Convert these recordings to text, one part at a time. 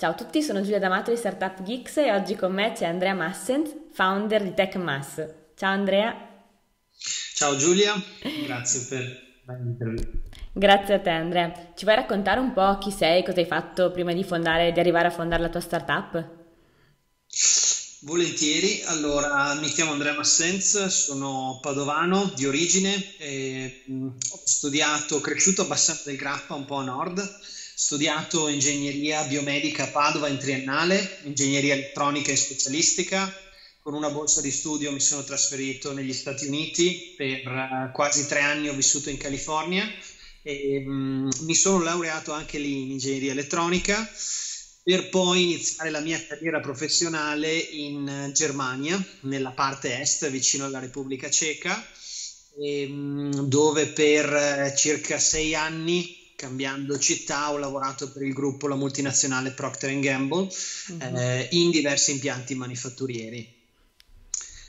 Ciao a tutti, sono Giulia D'Amato di Startup Geeks e oggi con me c'è Andrea Massenz, founder di TechMass. Ciao Andrea. Ciao Giulia, grazie per l'intervista. Grazie a te Andrea. Ci vuoi raccontare un po' chi sei, cosa hai fatto prima di arrivare a fondare la tua startup? Volentieri. Allora, mi chiamo Andrea Massenz, sono padovano di origine, e ho studiato, cresciuto a Bassano del Grappa, un po' a nord. Studiato ingegneria biomedica a Padova in triennale, ingegneria elettronica e specialistica. Con una borsa di studio mi sono trasferito negli Stati Uniti, per quasi 3 anni ho vissuto in California e mi sono laureato anche lì in ingegneria elettronica per poi iniziare la mia carriera professionale in Germania, nella parte est, vicino alla Repubblica Ceca, dove per circa 6 anni, cambiando città, ho lavorato per il gruppo, la multinazionale Procter & Gamble, in diversi impianti manifatturieri.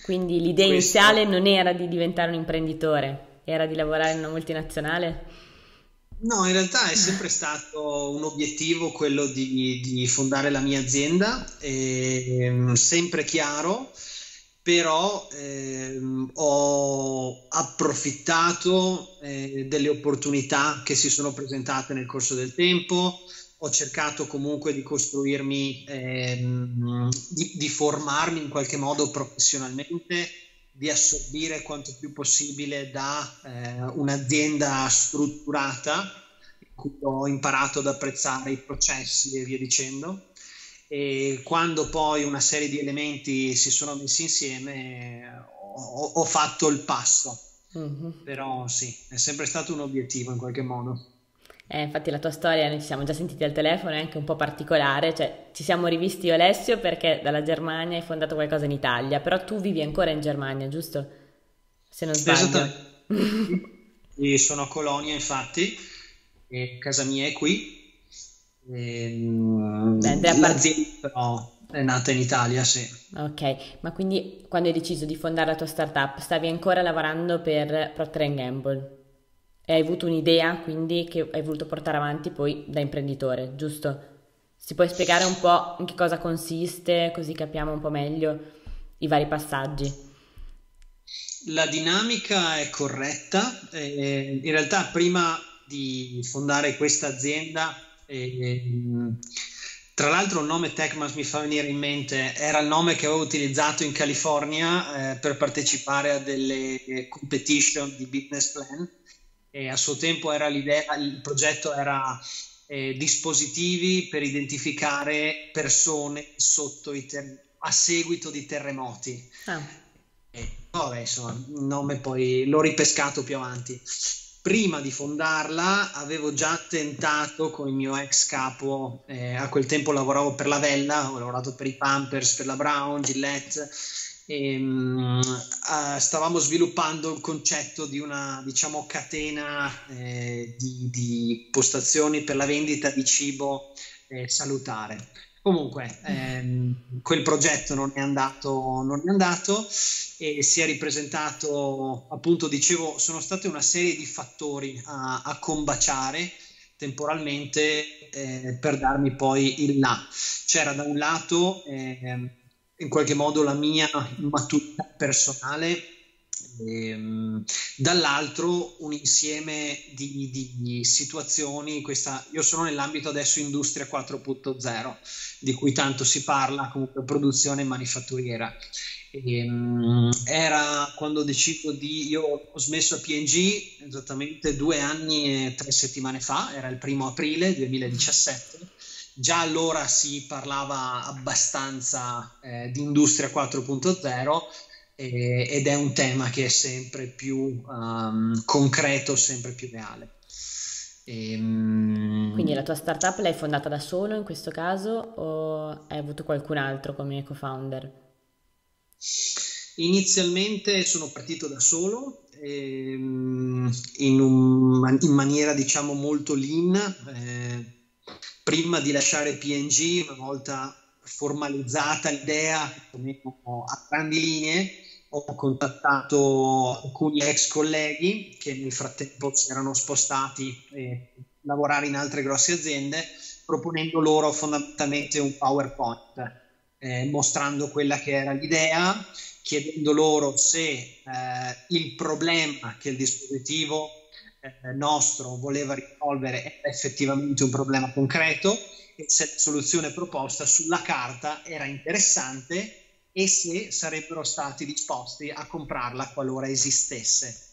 Quindi l'idea iniziale non era di diventare un imprenditore, era di lavorare in una multinazionale? No, in realtà è sempre stato un obiettivo quello di fondare la mia azienda, sempre chiaro. Però ho approfittato delle opportunità che si sono presentate nel corso del tempo, ho cercato comunque di costruirmi, di formarmi in qualche modo professionalmente, di assorbire quanto più possibile da un'azienda strutturata, in cui ho imparato ad apprezzare i processi e via dicendo. E quando poi una serie di elementi si sono messi insieme ho fatto il passo, però sì, è sempre stato un obiettivo in qualche modo. Infatti la tua storia, noi ci siamo già sentiti al telefono, è anche un po' particolare, cioè ci siamo rivisti io e Alessio perché dalla Germania hai fondato qualcosa in Italia, però tu vivi ancora in Germania, giusto? Se non sbaglio. Esattamente. Io sono a Colonia infatti, e casa mia è qui. L'azienda però è nata in Italia, sì. Ok, ma quindi quando hai deciso di fondare la tua startup stavi ancora lavorando per Procter & Gamble e hai avuto un'idea quindi che hai voluto portare avanti poi da imprenditore, giusto? Ci puoi spiegare un po' in che cosa consiste, così capiamo un po' meglio i vari passaggi? La dinamica è corretta, in realtà prima di fondare questa azienda, tra l'altro il nome TechMass mi fa venire in mente, era il nome che avevo utilizzato in California per partecipare a delle competition di business plan e a suo tempo era l'idea, il progetto era dispositivi per identificare persone sotto a seguito di terremoti. Vabbè, insomma, il nome poi l'ho ripescato più avanti. Prima di fondarla avevo già tentato con il mio ex capo, a quel tempo lavoravo per la Vella, ho lavorato per i Pampers, per la Braun, Gillette, e, stavamo sviluppando il concetto di una, diciamo, catena di postazioni per la vendita di cibo salutare. Comunque quel progetto non è andato e si è ripresentato, appunto dicevo, sono state una serie di fattori a combaciare temporalmente per darmi poi il là. C'era da un lato in qualche modo la mia maturità personale, dall'altro un insieme di situazioni. Io sono nell'ambito adesso Industria 4.0 di cui tanto si parla, comunque produzione manifatturiera. Era quando ho deciso io ho smesso a P&G esattamente 2 anni e 3 settimane fa, era il 1° aprile 2017. Già allora si parlava abbastanza di Industria 4.0 ed è un tema che è sempre più concreto, sempre più reale. Quindi la tua startup l'hai fondata da solo in questo caso o hai avuto qualcun altro come co-founder? Inizialmente sono partito da solo, in maniera diciamo molto lean, prima di lasciare P&G, una volta formalizzata l'idea a grandi linee, ho contattato alcuni ex colleghi che nel frattempo si erano spostati a lavorare in altre grosse aziende, proponendo loro fondamentalmente un PowerPoint, mostrando quella che era l'idea, chiedendo loro se il problema che il dispositivo nostro voleva risolvere era effettivamente un problema concreto, e se la soluzione proposta sulla carta era interessante e se sarebbero stati disposti a comprarla qualora esistesse.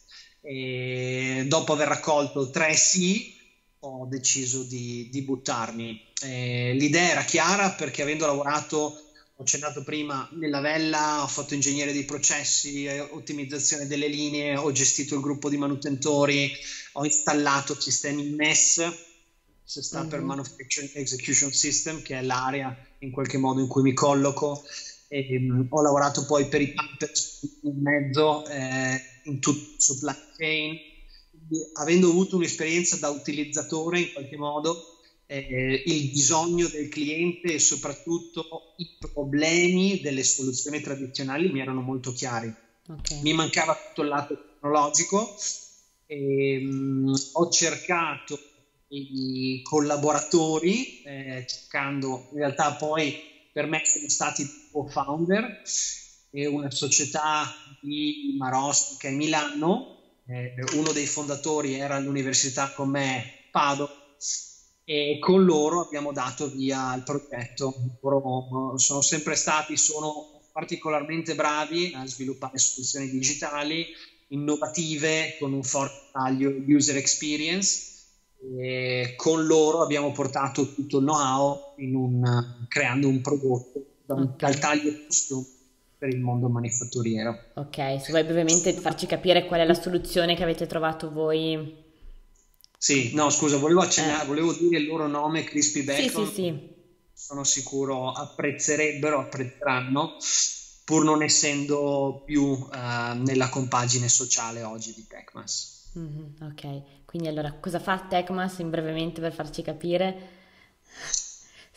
E dopo aver raccolto 3 sì, ho deciso di buttarmi. L'idea era chiara, perché avendo lavorato, ho accennato prima, nella Vella, ho fatto ingegnere dei processi, ottimizzazione delle linee, ho gestito il gruppo di manutentori, ho installato sistemi MES, si sta per Manufacturing Execution System, che è l'area in qualche modo in cui mi colloco. Ho lavorato poi per i Pampers in mezzo, in tutto il supply chain, avendo avuto un'esperienza da utilizzatore in qualche modo. Il bisogno del cliente e soprattutto i problemi delle soluzioni tradizionali mi erano molto chiari. Okay. Mi mancava tutto il lato tecnologico, e ho cercato i collaboratori, cercando, in realtà poi per me sono stati co-founder, una società di Marostica e Milano, uno dei fondatori era all'università con me, Padova, e con loro abbiamo dato via il progetto. Loro sono sempre stati, sono particolarmente bravi a sviluppare soluzioni digitali innovative con un forte taglio user experience, e con loro abbiamo portato tutto il know-how creando un prodotto dal taglio giusto per il mondo manifatturiero. Ok, se vuoi brevemente farci capire qual è la soluzione che avete trovato voi. Sì, no, scusa, volevo accennare, volevo dire il loro nome, Crispy Bacon. Sì, sì, sì. Sono sicuro apprezzeranno, pur non essendo più nella compagine sociale oggi di TechMass. Ok, quindi allora cosa fa TechMass brevemente per farci capire?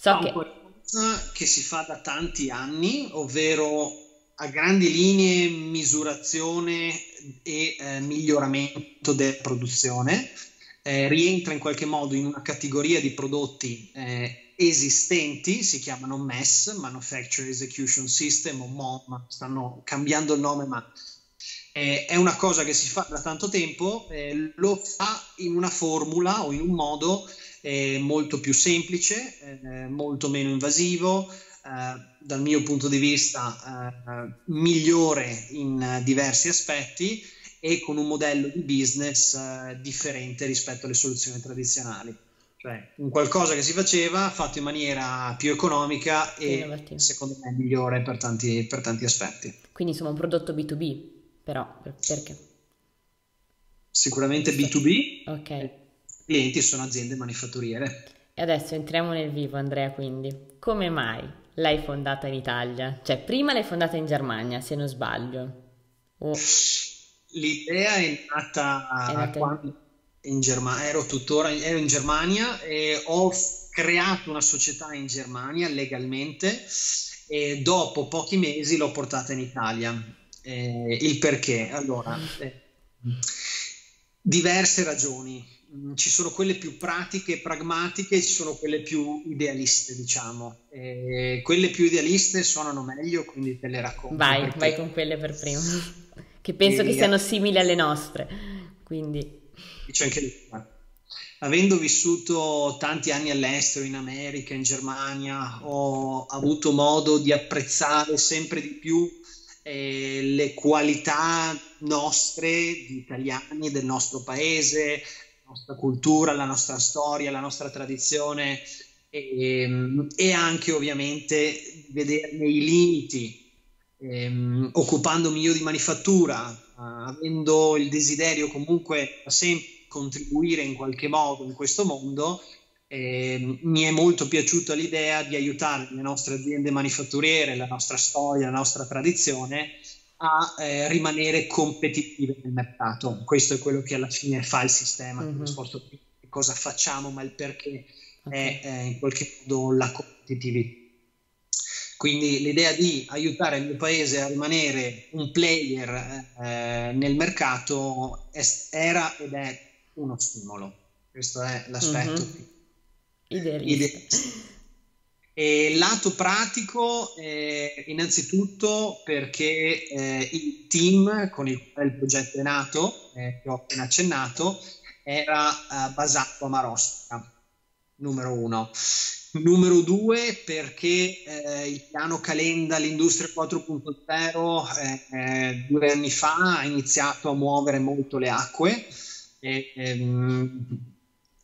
Qualcosa che si fa da tanti anni, ovvero a grandi linee misurazione e miglioramento della produzione. Rientra in qualche modo in una categoria di prodotti esistenti, si chiamano MES, Manufacturing Execution System, o MOM, stanno cambiando il nome, ma è una cosa che si fa da tanto tempo, lo fa in una formula o in un modo molto più semplice, molto meno invasivo, dal mio punto di vista migliore in diversi aspetti, e con un modello di business differente rispetto alle soluzioni tradizionali, cioè un qualcosa che si faceva fatto in maniera più economica e secondo me migliore per tanti aspetti. Quindi insomma un prodotto B2B, però perché? Sicuramente B2B, okay. I clienti sono aziende manifatturiere. E adesso entriamo nel vivo, Andrea, quindi come mai l'hai fondata in Italia? Cioè prima l'hai fondata in Germania, se non sbaglio. L'idea è nata quando in Germania, ero in Germania e ho creato una società in Germania legalmente, e dopo pochi mesi l'ho portata in Italia. Il perché? Allora, diverse ragioni. Ci sono quelle più pratiche e pragmatiche, ci sono quelle più idealiste, diciamo. Quelle più idealiste suonano meglio, quindi te le racconto. Vai con quelle per prima. Che penso che siano simili alle nostre, quindi c'è anche lì. Avendo vissuto tanti anni all'estero, in America, in Germania, ho avuto modo di apprezzare sempre di più le qualità nostre, di italiani, del nostro paese, la nostra cultura, la nostra storia, la nostra tradizione, e anche ovviamente vederne i limiti. Occupandomi io di manifattura, avendo il desiderio comunque sempre di contribuire in qualche modo in questo mondo, mi è molto piaciuta l'idea di aiutare le nostre aziende manifatturiere, la nostra storia, la nostra tradizione a rimanere competitive nel mercato. Questo è quello che alla fine fa il sistema, non risposto più che cosa facciamo, ma il perché è in qualche modo la competitività. Quindi l'idea di aiutare il mio paese a rimanere un player nel mercato era ed è uno stimolo. Questo è l'aspetto Idealista. E lato pratico, innanzitutto perché il team con il quale il progetto è nato, che ho appena accennato, era basato a Marostica, numero uno. Numero due, perché il piano Calenda, l'industria 4.0, 2 anni fa ha iniziato a muovere molto le acque,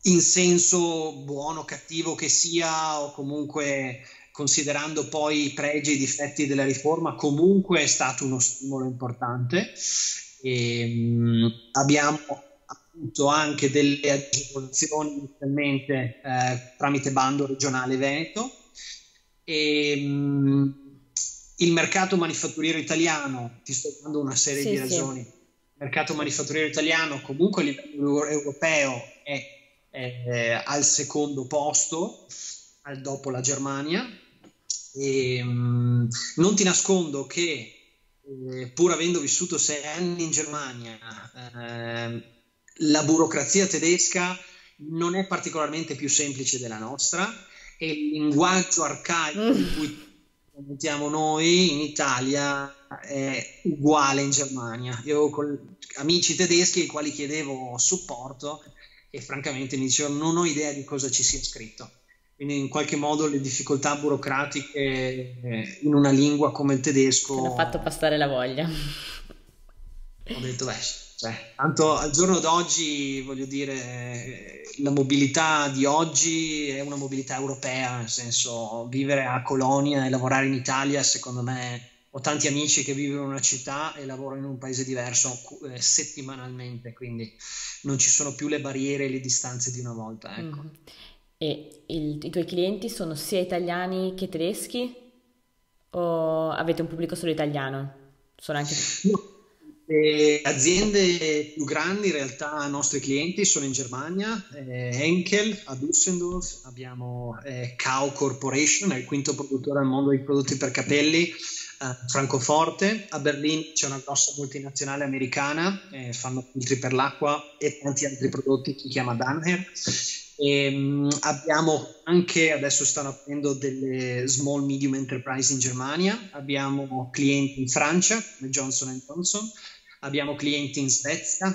in senso buono o cattivo che sia, o comunque considerando poi i pregi e i difetti della riforma, comunque è stato uno stimolo importante. Abbiamo avuto anche delle agevolazioni inizialmente tramite bando regionale Veneto. Il mercato manifatturiero italiano, ti sto dando una serie di ragioni, il mercato manifatturiero italiano comunque a livello europeo è al secondo posto, dopo la Germania, e non ti nascondo che pur avendo vissuto 6 anni in Germania, la burocrazia tedesca non è particolarmente più semplice della nostra, e il linguaggio arcaico in cui mettiamo noi in Italia è uguale in Germania. Io con amici tedeschi ai quali chiedevo supporto e francamente mi dicevano non ho idea di cosa ci sia scritto, quindi in qualche modo le difficoltà burocratiche in una lingua come il tedesco mi ha fatto passare la voglia. Ho detto tanto al giorno d'oggi, voglio dire, la mobilità di oggi è una mobilità europea, nel senso, vivere a Colonia e lavorare in Italia, secondo me, ho tanti amici che vivono in una città e lavorano in un paese diverso settimanalmente, quindi non ci sono più le barriere e le distanze di una volta, ecco. Mm-hmm. E i tuoi clienti sono sia italiani che tedeschi, o avete un pubblico solo italiano? Sono anche... No. Le aziende più grandi in realtà, i nostri clienti sono in Germania, Henkel a Düsseldorf, abbiamo Henkel Corporation, è il quinto produttore al mondo di prodotti per capelli, Francoforte, a Berlino c'è una grossa multinazionale americana, fanno filtri per l'acqua e tanti altri prodotti che si chiama Danher. Abbiamo anche, adesso stanno aprendo delle small medium enterprise in Germania, abbiamo clienti in Francia come Johnson & Johnson, abbiamo clienti in Svezia,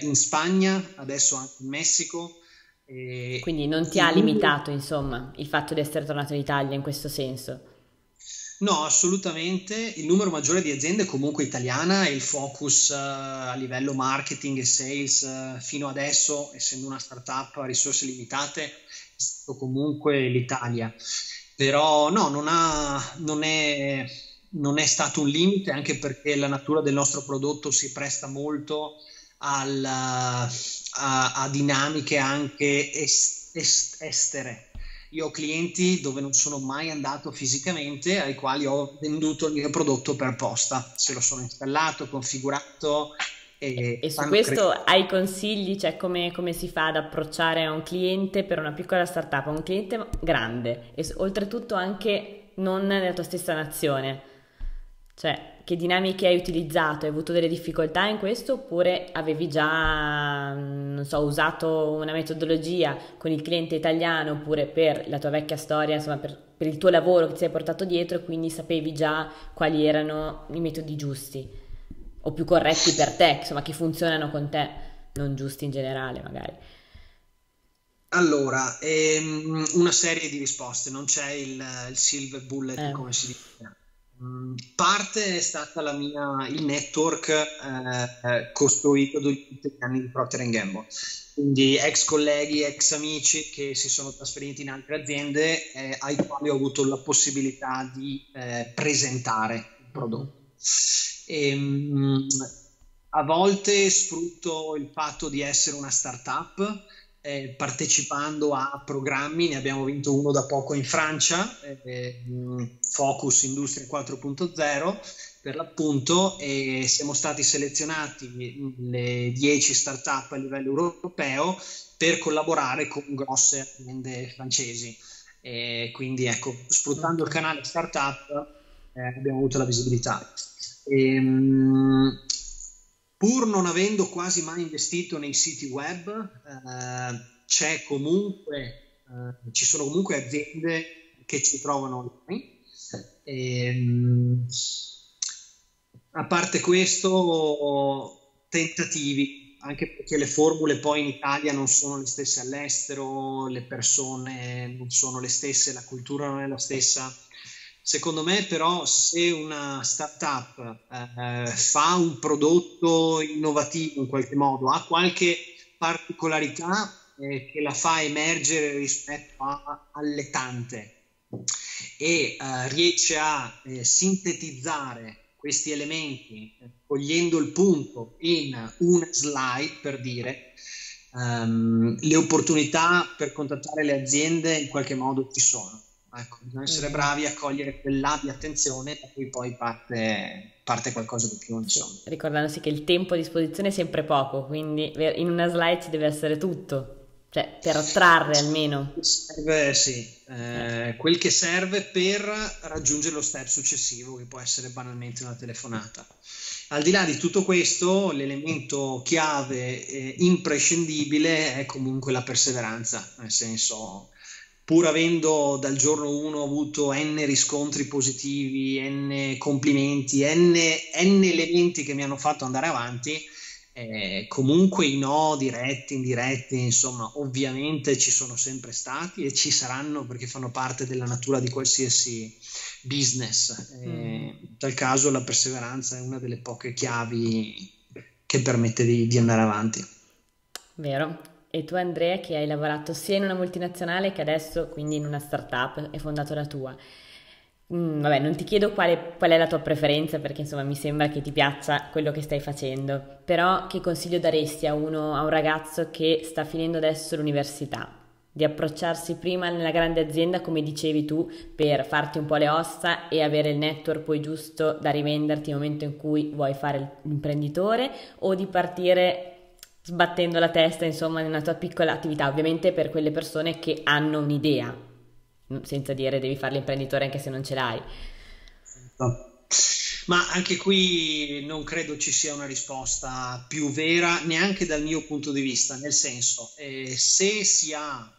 in Spagna, adesso anche in Messico. Quindi non ti ha limitato, insomma, il fatto di essere tornato in Italia in questo senso? No, assolutamente. Il numero maggiore di aziende è comunque italiana e il focus a livello marketing e sales fino adesso, essendo una startup a risorse limitate, è stato comunque l'Italia. Però no, non è stato un limite, anche perché la natura del nostro prodotto si presta molto a dinamiche anche estere. Io ho clienti dove non sono mai andato fisicamente, ai quali ho venduto il mio prodotto per posta, se lo sono installato, configurato. E su questo hai consigli, cioè come si fa ad approcciare a un cliente, per una piccola startup, a un cliente grande e oltretutto anche non nella tua stessa nazione? Cioè, che dinamiche hai utilizzato? Hai avuto delle difficoltà in questo, oppure avevi già, non so, usato una metodologia con il cliente italiano, oppure per la tua vecchia storia, insomma per il tuo lavoro che ti sei portato dietro, quindi sapevi già quali erano i metodi giusti o più corretti per te, insomma, che funzionano con te, non giusti in generale magari? Allora, una serie di risposte, non c'è il silver bullet, come si dice. Parte è stata il network costruito durante gli anni di Procter & Gamble, quindi ex colleghi, ex amici che si sono trasferiti in altre aziende, ai quali ho avuto la possibilità di presentare il prodotto. A volte sfrutto il fatto di essere una startup, partecipando a programmi, ne abbiamo vinto uno da poco in Francia, Focus Industria 4.0 per l'appunto, e siamo stati selezionati le 10 startup a livello europeo per collaborare con grosse aziende francesi, quindi ecco, sfruttando il canale startup abbiamo avuto la visibilità. Pur non avendo quasi mai investito nei siti web, c'è comunque ci sono comunque aziende che ci trovano qui. A parte questo, tentativi, anche perché le formule poi in Italia non sono le stesse all'estero, le persone non sono le stesse, la cultura non è la stessa. Secondo me però se una startup fa un prodotto innovativo in qualche modo, ha qualche particolarità che la fa emergere rispetto alle tante e riesce a sintetizzare questi elementi cogliendo il punto in una slide, per dire, le opportunità per contattare le aziende in qualche modo ci sono. Ecco, bisogna essere bravi a cogliere quella di attenzione da cui poi parte qualcosa di più, insomma. Ricordandosi che il tempo a disposizione è sempre poco, quindi in una slide ci deve essere tutto, cioè per attrarre almeno. Serve, sì, quel che serve per raggiungere lo step successivo, che può essere banalmente una telefonata. Al di là di tutto questo, l'elemento chiave imprescindibile è comunque la perseveranza, nel senso, pur avendo dal giorno 1 avuto n riscontri positivi, n complimenti, n elementi che mi hanno fatto andare avanti, comunque i no diretti, indiretti, insomma, ovviamente ci sono sempre stati e ci saranno, perché fanno parte della natura di qualsiasi business. In tal caso la perseveranza è una delle poche chiavi che permette di andare avanti. Vero. E tu, Andrea, che hai lavorato sia in una multinazionale che adesso quindi in una startup, hai fondato la tua. Vabbè, non ti chiedo qual è la tua preferenza, perché insomma mi sembra che ti piaccia quello che stai facendo, però che consiglio daresti a un ragazzo che sta finendo adesso l'università? Di approcciarsi prima nella grande azienda, come dicevi tu, per farti un po' le ossa e avere il network poi giusto da rivenderti nel momento in cui vuoi fare l'imprenditore, o di partire sbattendo la testa, insomma, nella tua piccola attività, ovviamente per quelle persone che hanno un'idea, senza dire devi fare l'imprenditore anche se non ce l'hai? Ma anche qui non credo ci sia una risposta più vera, neanche dal mio punto di vista, nel senso, se si ha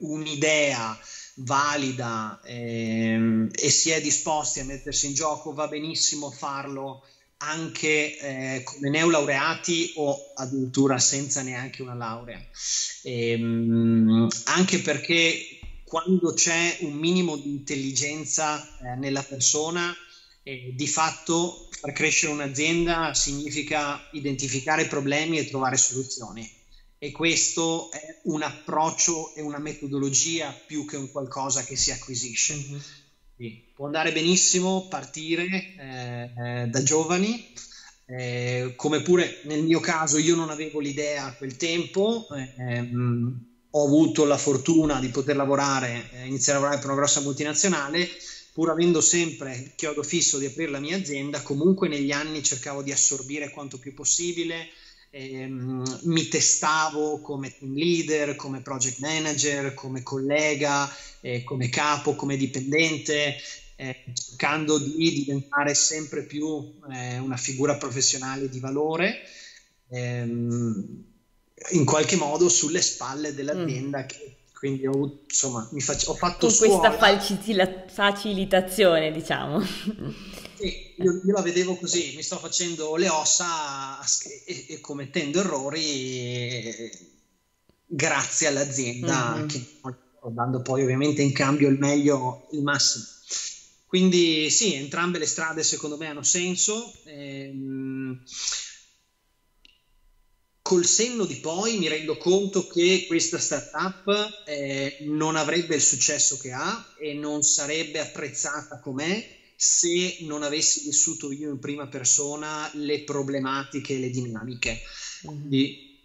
un'idea valida e si è disposti a mettersi in gioco, va benissimo farlo anche come neolaureati o addirittura senza neanche una laurea, anche perché quando c'è un minimo di intelligenza nella persona, di fatto far crescere un'azienda significa identificare problemi e trovare soluzioni, e questo è un approccio e una metodologia più che un qualcosa che si acquisisce. Sì, può andare benissimo partire da giovani, come pure nel mio caso io non avevo l'idea a quel tempo, ho avuto la fortuna di poter lavorare, iniziare a lavorare per una grossa multinazionale, pur avendo sempre il chiodo fisso di aprire la mia azienda, comunque negli anni cercavo di assorbire quanto più possibile, mi testavo come team leader, come project manager, come collega, come capo, come dipendente, cercando di diventare sempre più una figura professionale di valore, in qualche modo sulle spalle dell'azienda, che quindi ho fatto scuola. Con questa facilitazione, diciamo. Sì, io la vedevo così, mi sto facendo le ossa e commettendo errori grazie all'azienda, che dando poi ovviamente in cambio il meglio, il massimo. Quindi sì, entrambe le strade secondo me hanno senso. Col senno di poi mi rendo conto che questa startup non avrebbe il successo che ha e non sarebbe apprezzata com'è se non avessi vissuto io in prima persona le problematiche e le dinamiche. Quindi,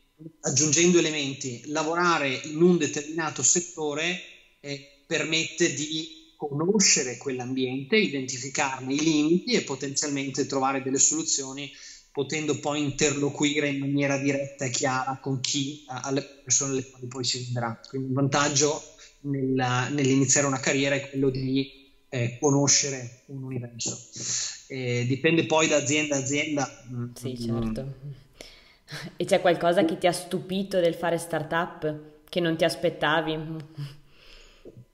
aggiungendo elementi, lavorare in un determinato settore permette di conoscere quell'ambiente, identificarne i limiti e potenzialmente trovare delle soluzioni, potendo poi interloquire in maniera diretta e chiara con chi, alle persone alle quali poi si venderà. Quindi il vantaggio nell'iniziare una carriera è quello di conoscere un universo. Dipende poi da azienda a azienda. Sì, certo. E c'è qualcosa che ti ha stupito del fare startup che non ti aspettavi?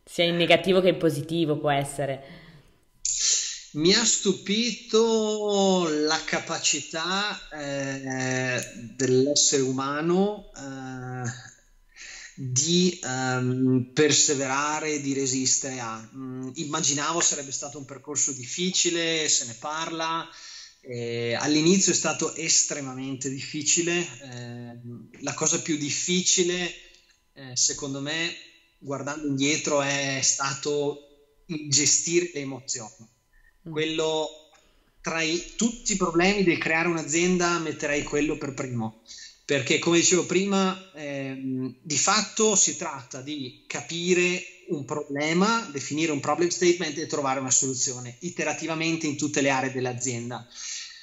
sia in negativo che in positivo può essere. Mi ha stupito la capacità dell'essere umano di perseverare, di resistere a. Immaginavo sarebbe stato un percorso difficile, se ne parla. All'inizio è stato estremamente difficile, la cosa più difficile secondo me guardando indietro è stato gestire le emozioni. Quello tra tutti i problemi del creare un'azienda metterei quello per primo, perché come dicevo prima di fatto si tratta di capire un problema, definire un problem statement e trovare una soluzione iterativamente in tutte le aree dell'azienda.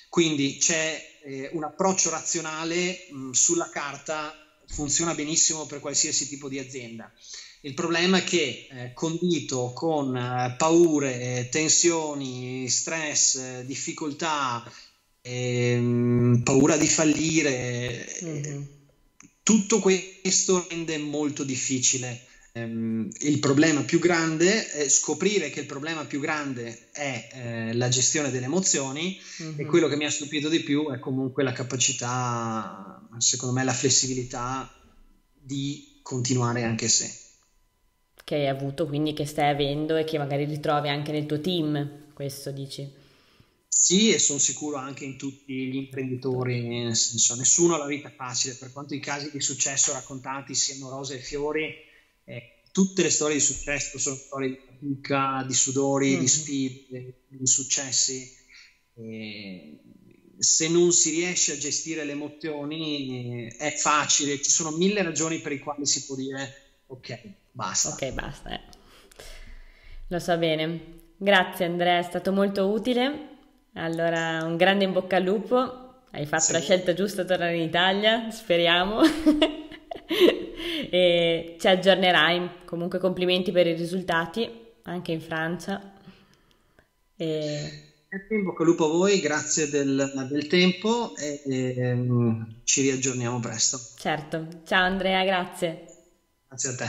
Quindi c'è un approccio razionale, sulla carta funziona benissimo per qualsiasi tipo di azienda. Il problema è che condito con paure, tensioni, stress, difficoltà, paura di fallire, tutto questo rende molto difficile. Il problema più grande è scoprire che il problema più grande è la gestione delle emozioni, e quello che mi ha stupito di più è comunque la capacità, secondo me la flessibilità di continuare anche se. Che hai avuto, quindi che stai avendo e che magari ritrovi anche nel tuo team, questo dici? Sì, e sono sicuro anche in tutti gli imprenditori, nel senso nessuno ha la vita facile, per quanto i casi di successo raccontati siano rose e fiori. Tutte le storie di successo sono storie di fatica, di sudori, di sfide, di insuccessi. Se non si riesce a gestire le emozioni è facile, ci sono 1000 ragioni per le quali si può dire ok, basta. Ok, basta. Lo so bene. Grazie Andrea, è stato molto utile. Allora, un grande in bocca al lupo. Hai fatto la scelta giusta a tornare in Italia, speriamo. E ci aggiornerai. Comunque complimenti per i risultati anche in Francia e... in bocca al lupo a voi, grazie del tempo e ci riaggiorniamo presto. Certo, ciao Andrea, grazie. Grazie a te.